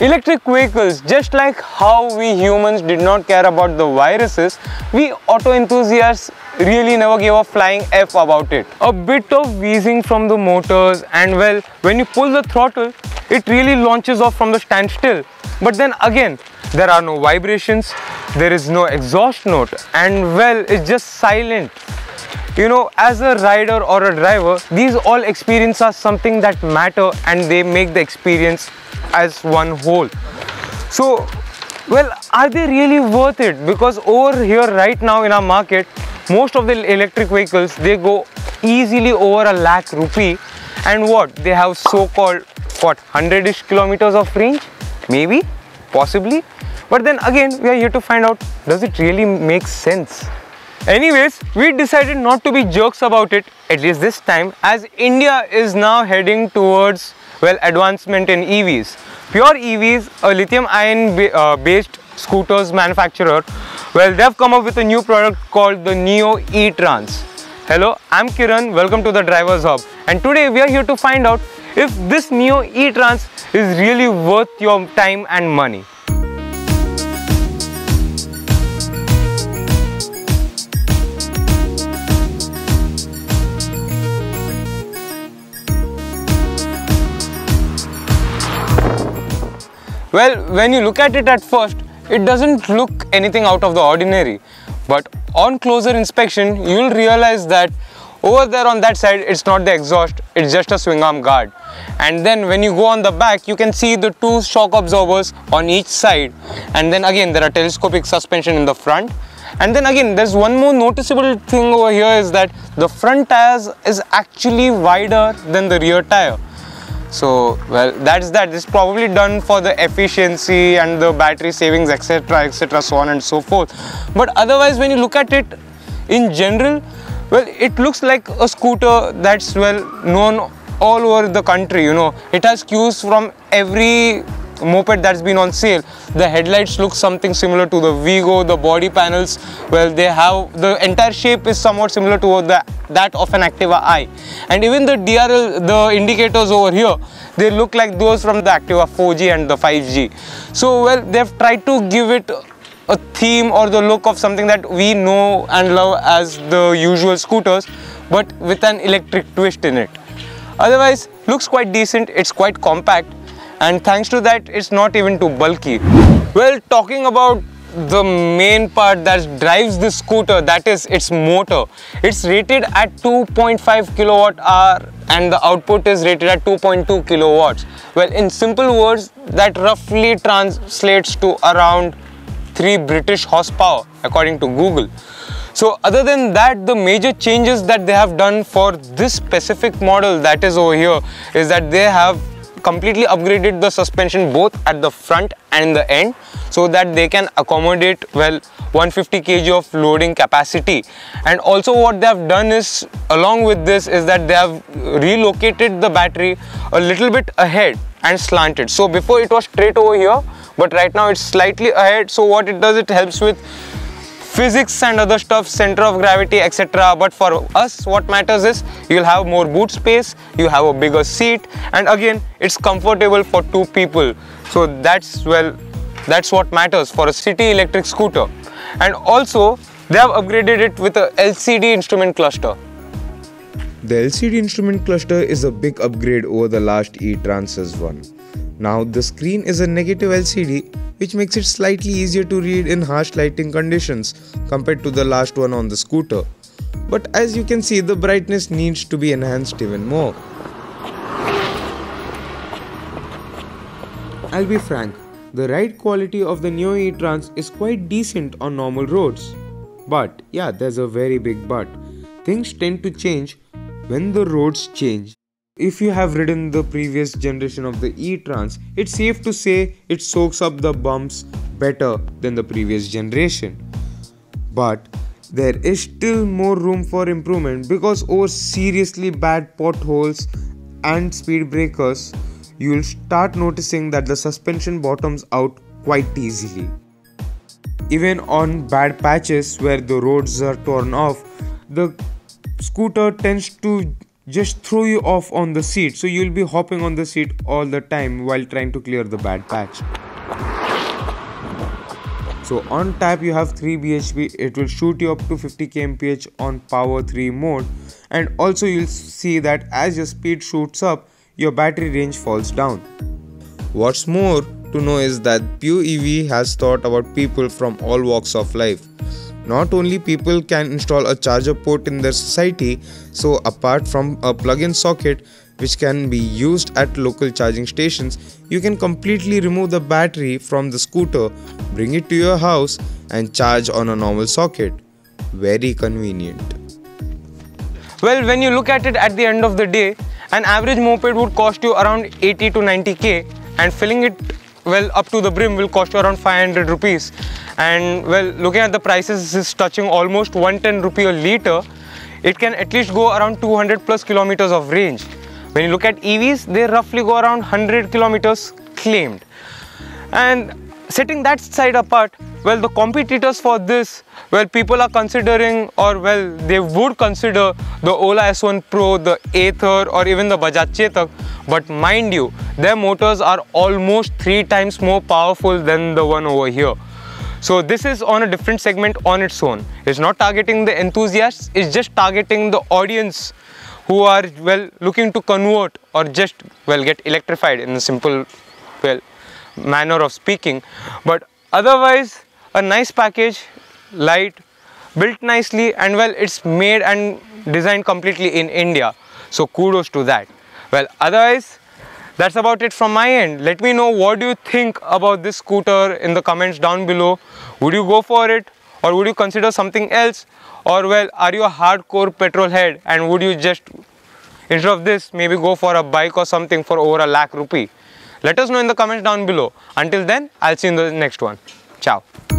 Electric vehicles, just like how we humans did not care about the viruses, we auto enthusiasts really never gave a flying F about it. A bit of wheezing from the motors and well, when you pull the throttle, it really launches off from the standstill. But then again, there are no vibrations, there is no exhaust note, and well, it's just silent. You know, as a rider or a driver, these all experiences are something that matter and they make the experience as one whole. So, well, are they really worth it? Because over here right now in our market, most of the electric vehicles, they go easily over a lakh rupee, and what? They have so-called, what, 100-ish kilometers of range? Maybe, possibly. But then again, we are here to find out, does it really make sense? Anyways, we decided not to be jerks about it, at least this time, as India is now heading towards, well, advancement in EVs. Pure EVs, a lithium-ion based scooters manufacturer, well, they've come up with a new product called the Neo ETrance. Hello, I'm Kiran, welcome to the Driver's Hub, and today we are here to find out if this Neo ETrance is really worth your time and money. Well, when you look at it at first, it doesn't look anything out of the ordinary. But on closer inspection, you'll realize that over there on that side, it's not the exhaust, it's just a swing arm guard. And then when you go on the back, you can see the two shock absorbers on each side. And then again, there are telescopic suspension in the front. And then again, there's one more noticeable thing over here is that the front tires is actually wider than the rear tire. So, well, that's that. This is probably done for the efficiency and the battery savings, etc., etc., so on and so forth. But otherwise, when you look at it in general, well, it looks like a scooter that's well known all over the country, you know. It has cues from every moped that's been on sale. The headlights look something similar to the Vigo, the body panels, well, they have, the entire shape is somewhat similar to that of an Activa Eye. And even the DRL, the indicators over here, they look like those from the Activa 4G and the 5G. So, well, they've tried to give it a theme or the look of something that we know and love as the usual scooters, but with an electric twist in it. Otherwise, looks quite decent, it's quite compact. And thanks to that, it's not even too bulky. Well, talking about the main part that drives this scooter, that is its motor. It's rated at 2.5 kilowatt hour and the output is rated at 2.2 kilowatts. Well, in simple words, that roughly translates to around 3 British horsepower, according to Google. So other than that, the major changes that they have done for this specific model that is over here is that they have completely upgraded the suspension both at the front and the end so that they can accommodate, well, 150 kg of loading capacity. And also what they have done is, along with this, is that they have relocated the battery a little bit ahead and slanted. So before it was straight over here, but right now it's slightly ahead. So what it does, it helps with physics and other stuff, center of gravity, etc. But for us, what matters is you'll have more boot space, you have a bigger seat, and again, it's comfortable for two people. So that's, well, that's what matters for a city electric scooter. And also, they have upgraded it with a LCD instrument cluster. The LCD instrument cluster is a big upgrade over the last ETrance's one. Now, the screen is a negative LCD, which makes it slightly easier to read in harsh lighting conditions compared to the last one on the scooter. But as you can see, the brightness needs to be enhanced even more. I'll be frank, the ride quality of the Neo ETrance is quite decent on normal roads. But yeah, there's a very big but. Things tend to change when the roads change. If you have ridden the previous generation of the ETrance, it's safe to say it soaks up the bumps better than the previous generation. But there is still more room for improvement because over seriously bad potholes and speed breakers, you'll start noticing that the suspension bottoms out quite easily. Even on bad patches where the roads are torn off, the scooter tends to just throw you off on the seat, so you'll be hopping on the seat all the time while trying to clear the bad patch. So on tap you have 3 bhp, it will shoot you up to 50 kmph on power 3 mode, and also you'll see that as your speed shoots up, your battery range falls down. What's more to know is that Pew EV has thought about people from all walks of life. Not only people can install a charger port in their society, so apart from a plug-in socket which can be used at local charging stations, you can completely remove the battery from the scooter, bring it to your house and charge on a normal socket. Very convenient. Well, when you look at it at the end of the day, an average moped would cost you around 80 to 90k, and filling it well up to the brim will cost you around 500 rupees. And well, looking at the prices, this is touching almost 110 rupee a litre. It can at least go around 200 plus kilometers of range. When you look at EVs, they roughly go around 100 kilometers claimed. And setting that side apart, well, the competitors for this, well, people are considering, or well, they would consider the Ola S1 Pro, the Ather, or even the Bajaj Chetak. But mind you, their motors are almost 3 times more powerful than the one over here. So this is on a different segment on its own. It's not targeting the enthusiasts, it's just targeting the audience who are, well, looking to convert or just, well, get electrified in a simple, well, manner of speaking. But otherwise, a nice package, light, built nicely, and well, it's made and designed completely in India. So kudos to that. Well, otherwise, that's about it from my end. Let me know what do you think about this scooter in the comments down below. Would you go for it, or would you consider something else? Or well, are you a hardcore petrol head and would you just, instead of this, maybe go for a bike or something for over ₹1 lakh? Let us know in the comments down below. Until then, I'll see you in the next one. Ciao.